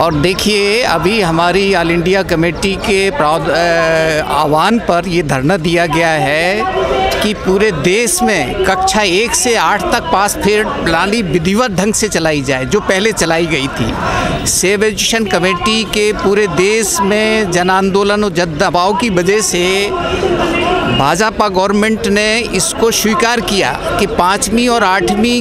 और देखिए अभी हमारी ऑल इंडिया कमेटी के आह्वान पर ये धरना दिया गया है कि पूरे देश में कक्षा 1 से 8 तक पास फेल प्रणाली विधिवत ढंग से चलाई जाए जो पहले चलाई गई थी। सेव एजुकेशन कमेटी के पूरे देश में जन आंदोलन और जद दबाव की वजह से भाजपा गवर्नमेंट ने इसको स्वीकार किया कि 5वीं और 8वीं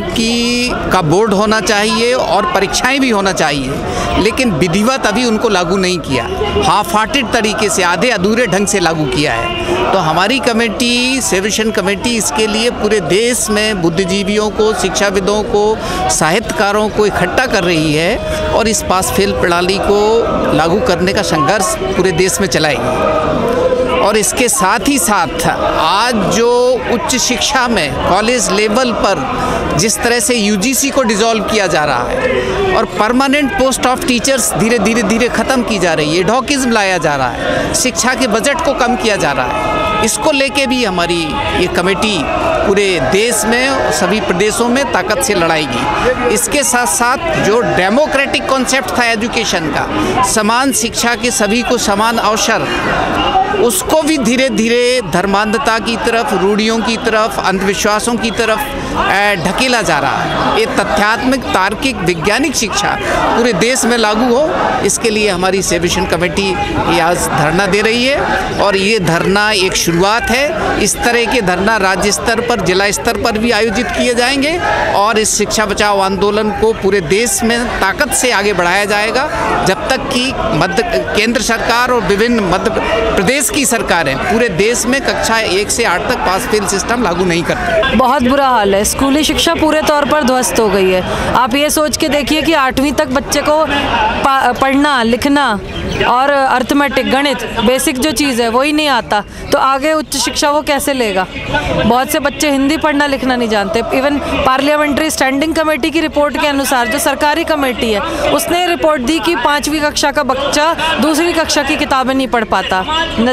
का बोर्ड होना चाहिए और परीक्षाएं भी होना चाहिए, लेकिन विधिवत अभी उनको लागू नहीं किया, हाफ हार्टेड तरीके से आधे अधूरे ढंग से लागू किया है। तो हमारी कमेटी सेविशन कमेटी इसके लिए पूरे देश में बुद्धिजीवियों को, शिक्षाविदों को, साहित्यकारों को इकट्ठा कर रही है और इस पास फेल प्रणाली को लागू करने का संघर्ष पूरे देश में चलाएगी। और इसके साथ ही साथ आज जो उच्च शिक्षा में कॉलेज लेवल पर जिस तरह से यूजीसी को डिसॉल्व किया जा रहा है और परमानेंट पोस्ट ऑफ टीचर्स धीरे धीरे ख़त्म की जा रही है, एडहॉकिज्म लाया जा रहा है, शिक्षा के बजट को कम किया जा रहा है, इसको लेके भी हमारी ये कमेटी पूरे देश में सभी प्रदेशों में ताकत से लड़ाएगी। इसके साथ साथ जो डेमोक्रेटिक कॉन्सेप्ट था एजुकेशन का, समान शिक्षा के सभी को समान अवसर, उसको भी धीरे धीरे धर्मांधता की तरफ, रूढ़ियों की तरफ, अंधविश्वासों की तरफ ढकेला जा रहा है। ये तथ्यात्मक, तार्किक, वैज्ञानिक शिक्षा पूरे देश में लागू हो, इसके लिए हमारी सेविशन कमेटी ये आज धरना दे रही है और ये धरना एक शुरुआत है। इस तरह के धरना राज्य स्तर पर, जिला स्तर पर भी आयोजित किए जाएंगे और इस शिक्षा बचाओ आंदोलन को पूरे देश में ताकत से आगे बढ़ाया जाएगा जब तक कि केंद्र सरकार और विभिन्न मध्य प्रदेश की सरकारें पूरे देश में कक्षा 1 से 8 तक पास फेल सिस्टम लागू नहीं करती। बहुत बुरा हाल है, स्कूली शिक्षा पूरे तौर पर ध्वस्त हो गई है। आप ये सोच के देखिए कि 8वीं तक बच्चे को पढ़ना, लिखना और अर्थमेटिक, गणित, बेसिक जो चीज़ है वो ही नहीं आता, तो आगे उच्च शिक्षा वो कैसे लेगा। बहुत से बच्चे हिंदी पढ़ना लिखना नहीं जानते। इवन पार्लियामेंट्री स्टैंडिंग कमेटी की रिपोर्ट के अनुसार, जो सरकारी कमेटी है, उसने रिपोर्ट दी कि 5वीं कक्षा का बच्चा 2री कक्षा की किताबें नहीं पढ़ पाता।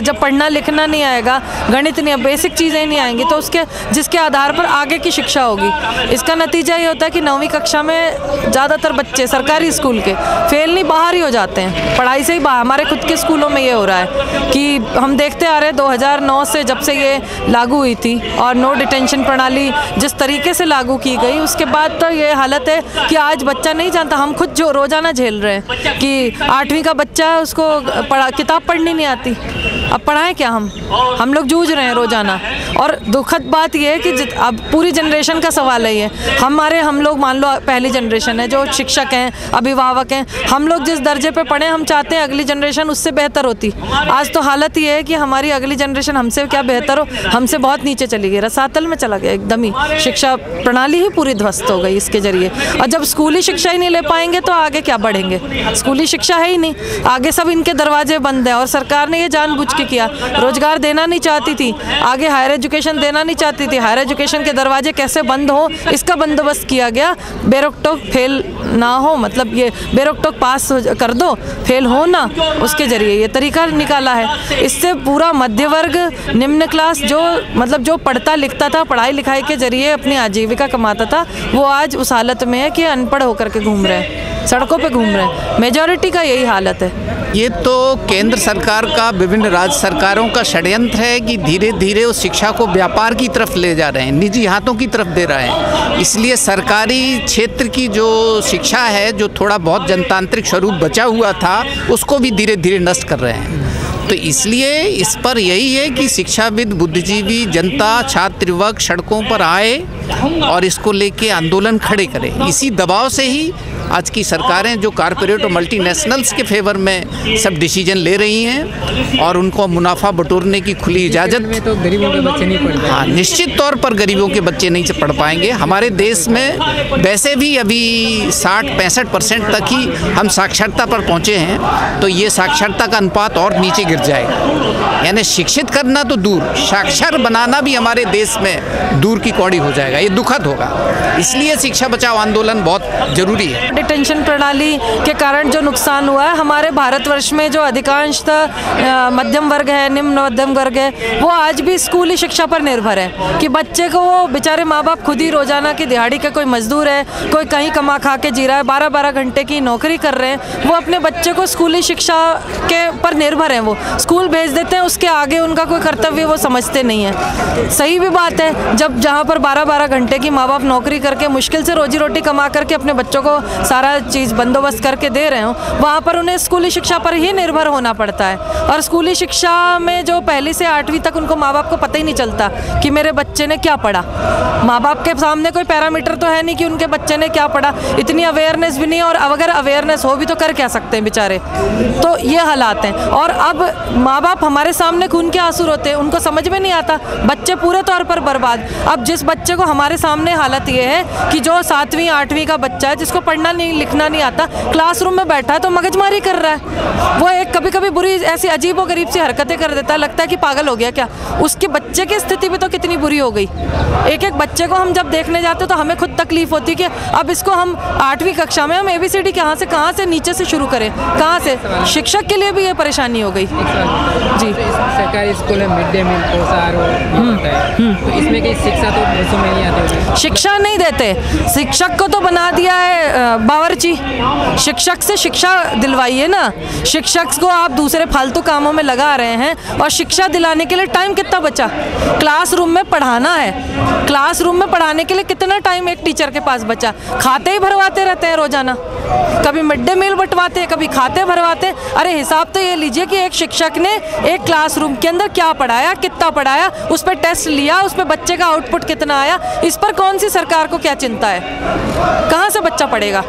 जब पढ़ना लिखना नहीं आएगा, गणित नहीं, बेसिक चीज़ें नहीं आएंगी तो उसके जिसके आधार पर आगे की शिक्षा होगी। इसका नतीजा ये होता है कि 9वीं कक्षा में ज़्यादातर बच्चे सरकारी स्कूल के फेल नहीं, बाहर ही हो जाते हैं, पढ़ाई से ही बाहर। हमारे खुद के स्कूलों में ये हो रहा है कि हम देखते आ रहे हैं 2009 से, जब से ये लागू हुई थी और नो डिटेंशन प्रणाली जिस तरीके से लागू की गई, उसके बाद तो ये हालत है कि आज बच्चा नहीं जानता। हम खुद जो रोज़ाना झेल रहे हैं कि 8वीं का बच्चा, उसको किताब पढ़नी नहीं आती, अब पढ़ाएं क्या हम लोग जूझ रहे हैं रोज़ाना। और दुखद बात यह है कि अब पूरी जनरेशन का सवाल है ये। हम लोग मान लो पहली जनरेशन है जो शिक्षक हैं, अभिभावक हैं, हम लोग जिस दर्जे पे पढ़े, हम चाहते हैं अगली जनरेशन उससे बेहतर होती। आज तो हालत ये है कि हमारी अगली जनरेशन हमसे क्या बेहतर हो, हमसे बहुत नीचे चली गई, रसातल में चला गया एकदम ही। शिक्षा प्रणाली ही पूरी ध्वस्त हो गई इसके जरिए। और जब स्कूली शिक्षा ही नहीं ले पाएंगे तो आगे क्या बढ़ेंगे। स्कूली शिक्षा है ही नहीं, आगे सब इनके दरवाजे बंद हैं। और सरकार ने यह जानबूझ किया, रोजगार देना नहीं चाहती थी, आगे हायर एजुकेशन देना नहीं चाहती थी, हायर एजुकेशन के दरवाजे कैसे बंद हो इसका बंदोबस्त किया गया। बेरोकटोक फेल ना हो, मतलब ये बेरोकटोक पास कर दो, फेल हो ना, उसके जरिए ये तरीका निकाला है। इससे पूरा मध्य वर्ग, निम्न क्लास, जो पढ़ता लिखता था, पढ़ाई लिखाई के जरिए अपनी आजीविका कमाता था, वो आज उस हालत में है कि अनपढ़ होकर के घूम रहे हैं, सड़कों पर घूम रहे हैं। मेजॉरिटी का यही हालत है। ये तो केंद्र सरकार का, विभिन्न राज्य सरकारों का षड्यंत्र है कि धीरे धीरे उस शिक्षा को व्यापार की तरफ ले जा रहे हैं, निजी हाथों की तरफ दे रहे हैं। इसलिए सरकारी क्षेत्र की जो शिक्षा है, जो थोड़ा बहुत जनतांत्रिक स्वरूप बचा हुआ था, उसको भी धीरे धीरे नष्ट कर रहे हैं। तो इसलिए इस पर यही है कि शिक्षाविद, बुद्धिजीवी, जनता, छात्र वर्ग सड़कों पर आए और इसको लेके आंदोलन खड़े करें। इसी दबाव से ही आज की सरकारें, जो कॉरपोरेट और मल्टीनेशनल्स के फेवर में सब डिसीजन ले रही हैं और उनको मुनाफा बटोरने की खुली इजाज़त, तो गरीबों के बच्चे नहीं पढ़ पाएंगे। हाँ, निश्चित तौर पर गरीबों के बच्चे नहीं पढ़ पाएंगे। हमारे देश में वैसे भी अभी 60-65% तक ही हम साक्षरता पर पहुँचे हैं, तो ये साक्षरता का अनुपात और नीचे गिर जाएगा। यानी शिक्षित करना तो दूर, साक्षर बनाना भी हमारे देश में दूर की कौड़ी हो जाएगा, ये दुखद होगा। इसलिए शिक्षा बचाओ आंदोलन बहुत ज़रूरी है। पेंशन प्रणाली के कारण जो नुकसान हुआ है, हमारे भारतवर्ष में जो अधिकांशतः मध्यम वर्ग है, निम्न मध्यम वर्ग है, वो आज भी स्कूली शिक्षा पर निर्भर है कि बच्चे को वो बेचारे माँ बाप खुद ही रोजाना की दिहाड़ी का कोई मजदूर है, कोई कहीं कमा खा के जी रहा है, 12-12 घंटे की नौकरी कर रहे हैं, वो अपने बच्चे को स्कूली शिक्षा के पर निर्भर हैं, वो स्कूल भेज देते हैं, उसके आगे उनका कोई कर्तव्य वो समझते नहीं है। सही भी बात है, जब जहाँ पर 12-12 घंटे की माँ बाप नौकरी करके मुश्किल से रोजी रोटी कमा करके अपने बच्चों को सारा चीज़ बंदोबस्त करके दे रहे हो, वहाँ पर उन्हें स्कूली शिक्षा पर ही निर्भर होना पड़ता है। और स्कूली शिक्षा में जो 1 से 8वीं तक उनको माँ बाप को पता ही नहीं चलता कि मेरे बच्चे ने क्या पढ़ा, माँ बाप के सामने कोई पैरामीटर तो है नहीं कि उनके बच्चे ने क्या पढ़ा, इतनी अवेयरनेस भी नहीं, और अगर अवेयरनेस हो भी तो कर क्या सकते हैं बेचारे, तो ये हालात हैं। और अब माँ बाप हमारे सामने खून के आंसू रोते हैं, उनको समझ में नहीं आता, बच्चे पूरे तौर पर बर्बाद। अब जिस बच्चे को हमारे सामने हालत ये है कि जो 7वीं 8वीं का बच्चा है, जिसको पढ़ना नहीं लिखना नहीं आता, क्लासरूम में बैठा है तो मगजमारी कर रहा है, वो एक कभी कभी बुरी ऐसी अजीबोगरीब सी हरकतें कर देता है, लगता है कि पागल हो गया क्या। उसके बच्चे की स्थिति भी तो कितनी बुरी हो गई। एक एक बच्चे को हम जब देखने जाते तो हमें खुद तकलीफ होती कि अब इसको हम 8वीं कक्षा में हम ABCD कहाँ से नीचे से शुरू करें, कहाँ से। शिक्षक के लिए भी ये परेशानी हो गई जी। सरकारी स्कूल में मिड डे मील पोषाहार तो इसमें कहीं शिक्षा तो बच्चों में नहीं आती, शिक्षा नहीं देते। शिक्षक को तो बना दिया है बावर्ची, शिक्षक से शिक्षा दिलवाइए ना। शिक्षक को आप दूसरे फालतू कामों में लगा रहे हैं और शिक्षा दिलाने के लिए टाइम कितना बचा। क्लासरूम में पढ़ाना है, क्लासरूम में पढ़ाने के लिए कितना टाइम एक टीचर के पास बचा। खाते ही भरवाते रहते हैं रोजाना, कभी मिड डे मील बंटवाते हैं, कभी खाते भरवाते। अरे हिसाब तो ये लीजिए कि एक शिक्षक ने एक क्लासरूम के अंदर क्या पढ़ाया, कितना पढ़ाया, उस पर टेस्ट लिया, उस पर बच्चे का आउटपुट कितना आया। इस पर कौन सी सरकार को क्या चिंता है, कहाँ से बच्चा पढ़ेगा।